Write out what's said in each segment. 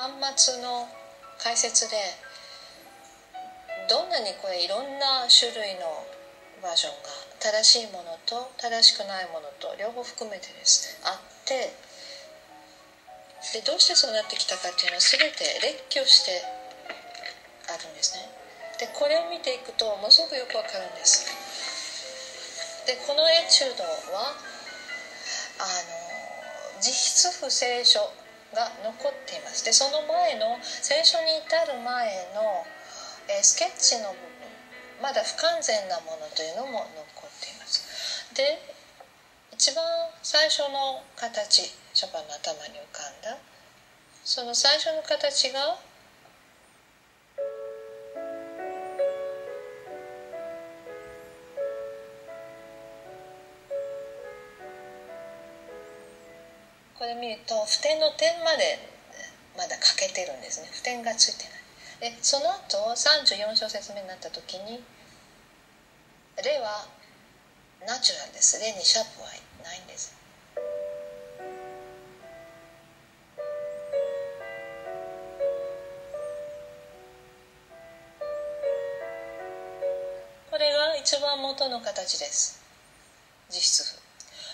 端末の解説でどんなにこれいろんな種類のバージョンが正しいものと正しくないものと両方含めてですねあって、でどうしてそうなってきたかっていうのは全て列挙してあるんですね。でこれを見ていくとものすごくよくわかるんです。でこのエチュードは実質不聖書が残っています。でその前の聖書に至る前のスケッチの部分、まだ不完全なものというのも残っています。で一番最初の形、ショパンの頭に浮かんだその最初の形がこれ見ると普天の点までまだ欠けてるんですね。普天がついてない。でその後34小節目になった時に「レ」はナチュラルです。「レ」にシャープはないんです。これが一番元の形です、実質譜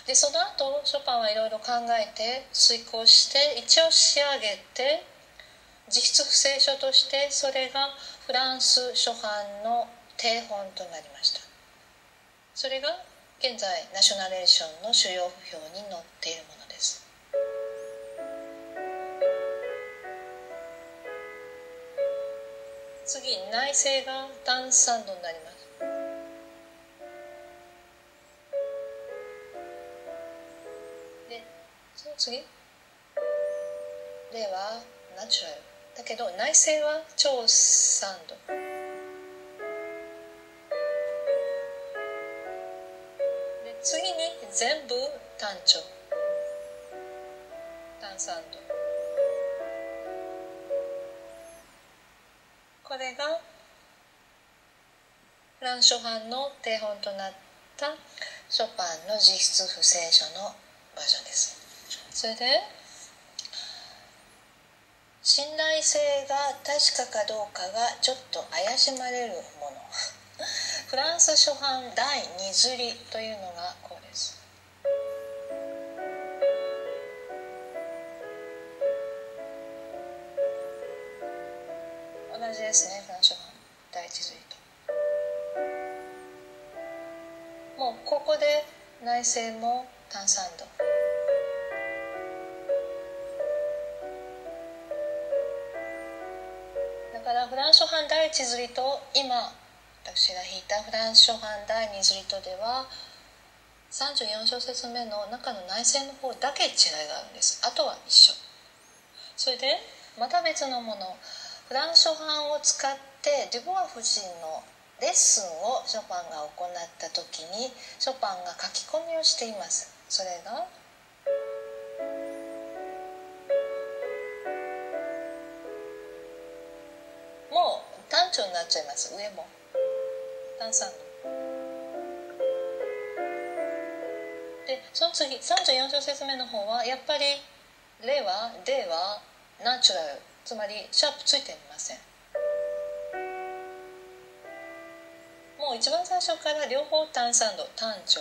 で。その後ショパンはいろいろ考えて遂行して一応仕上げて、実質不聖書としてそれがフランス初版の定本となりました。それが現在ナショナレーションの主要譜表に載っているものです。次内声がダンスサンドになります。でその次ではナチュラルだけど内声は超サンド。で次に全部単調単サンド。これがフランス初版の定本となったショパンの実質不聖書のバージョンです。それで信頼性が確かかどうかがちょっと怪しまれるものフランス初版第2刷りというのがこうです。同じですね、フランス初版第1刷りと。もうここで内声も単三度。フランス初版第1刷りと今私が弾いたフランス初版第2刷りとでは34小節目の中の内声の方だけ違いがあるんです。あとは一緒。それでまた別のもの、フランス初版を使ってデュボワ夫人のレッスンをショパンが行った時にショパンが書き込みをしています。それが単調になっちゃいます。上も単三度で、その次34小節目の方はやっぱりレはデはナチュラル、つまりシャープついていません。もう一番最初から両方単三度単調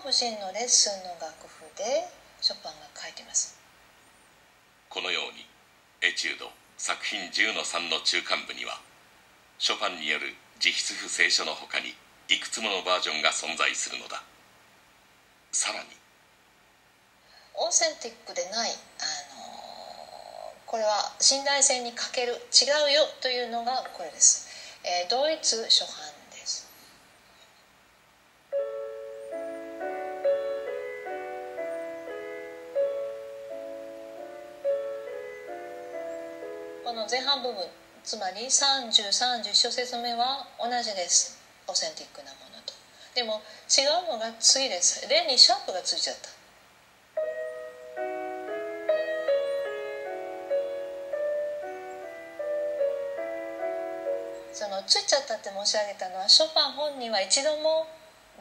個人のレッスンの楽譜でショパンが書いています。このようにエチュード作品 10-3 の中間部にはショパンによる実質不聖書の他にいくつものバージョンが存在するのだ。さらにオーセンティックでない、これは信頼性に欠ける、違うよというのがこれです、ドイツ初版です。この前半部分、つまり30、31小節目は同じです。オーセンティックなものと。でも違うのが次です。レにシャープがついちゃった。そのついちゃったって申し上げたのはショパン本人は一度も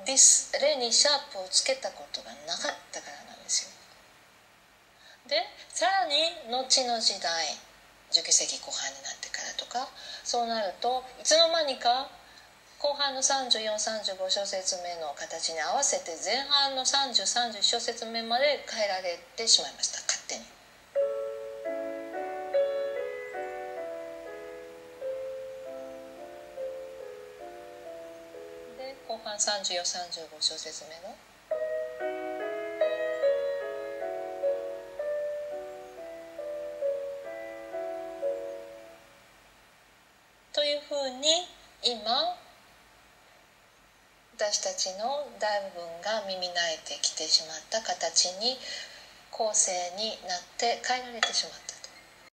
れにシャープをつけたことがなかったからなんですよ。でさらに後の時代19世紀後半になってからとかそうなるといつの間にか後半の34、35小節目の形に合わせて前半の30、31小節目まで変えられてしまいました、勝手に。で後半34、35小節目のというふうに今私たちの大部分が耳慣れてきてしまった形に構成になって変えられてしまった。